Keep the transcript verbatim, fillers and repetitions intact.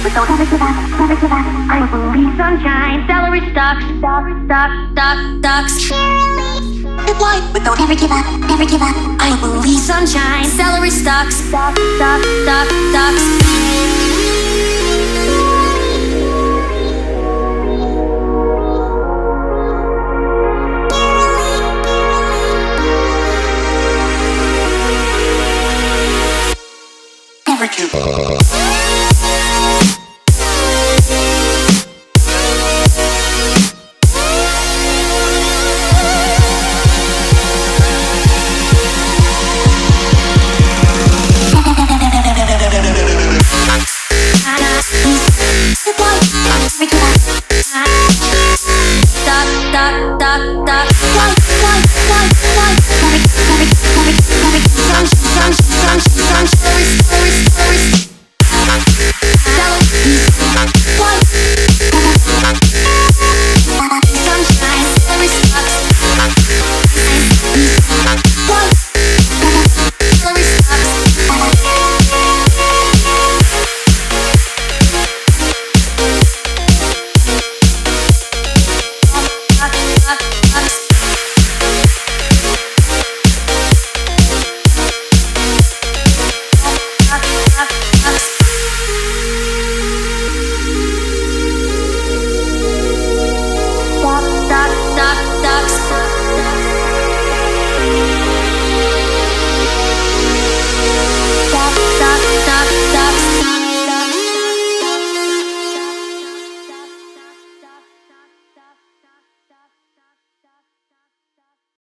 But don't ever give up, never give up. I believe sunshine, celery stalks, celery stalks, stalks, stalks. Good life, but don't ever give up, never give up. I believe sunshine, celery stalks, stalks, stalks, stalks, stalks. Never give up.